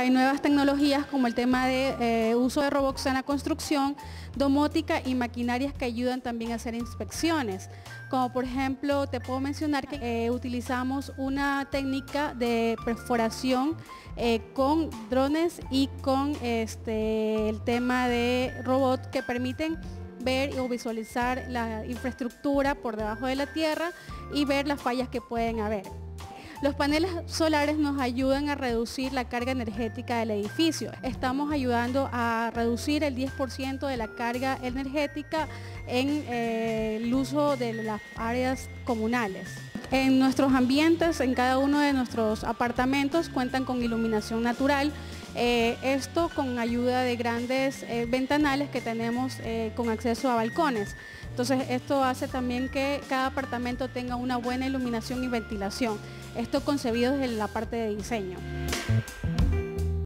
hay nuevas tecnologías como el tema de uso de robots en la construcción, domótica y maquinarias que ayudan también a hacer inspecciones. Como por ejemplo, te puedo mencionar que utilizamos una técnica de perforación con drones y con el tema de robot que permiten ver o visualizar la infraestructura por debajo de la tierra y ver las fallas que pueden haber. Los paneles solares nos ayudan a reducir la carga energética del edificio. Estamos ayudando a reducir el 10% de la carga energética en el uso de las áreas comunales. En nuestros ambientes, en cada uno de nuestros apartamentos, cuentan con iluminación natural. Esto con ayuda de grandes ventanales que tenemos con acceso a balcones. Entonces esto hace también que cada apartamento tenga una buena iluminación y ventilación. Esto concebido desde la parte de diseño.